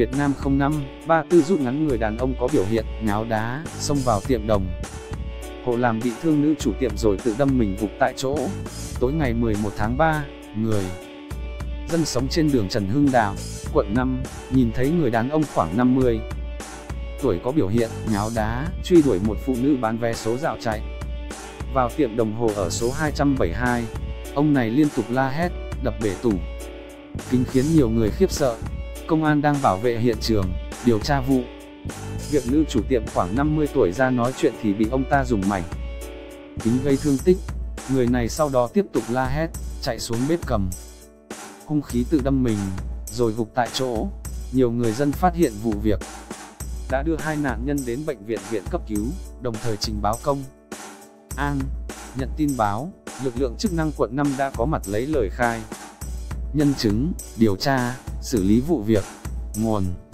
Việt Nam 05-34 rút ngắn người đàn ông có biểu hiện ngáo đá, xông vào tiệm đồng. Hộ làm bị thương nữ chủ tiệm rồi tự đâm mình gục tại chỗ. Tối ngày 11 tháng 3, người dân sống trên đường Trần Hưng Đạo, quận 5, nhìn thấy người đàn ông khoảng 50 tuổi có biểu hiện ngáo đá, truy đuổi một phụ nữ bán vé số dạo chạy vào tiệm đồng hồ ở số 272. Ông này liên tục la hét, đập bể tủ kính khiến nhiều người khiếp sợ. Công an đang bảo vệ hiện trường, điều tra vụ việc nữ chủ tiệm khoảng 50 tuổi ra nói chuyện thì bị ông ta dùng mảnh kính gây thương tích. Người này sau đó tiếp tục la hét, chạy xuống bếp cầm hung khí tự đâm mình, rồi gục tại chỗ. Nhiều người dân phát hiện vụ việc đã đưa hai nạn nhân đến bệnh viện cấp cứu, đồng thời trình báo công an. Nhận tin báo, lực lượng chức năng quận 5 đã có mặt lấy lời khai nhân chứng, điều tra, xử lý vụ việc. Nguồn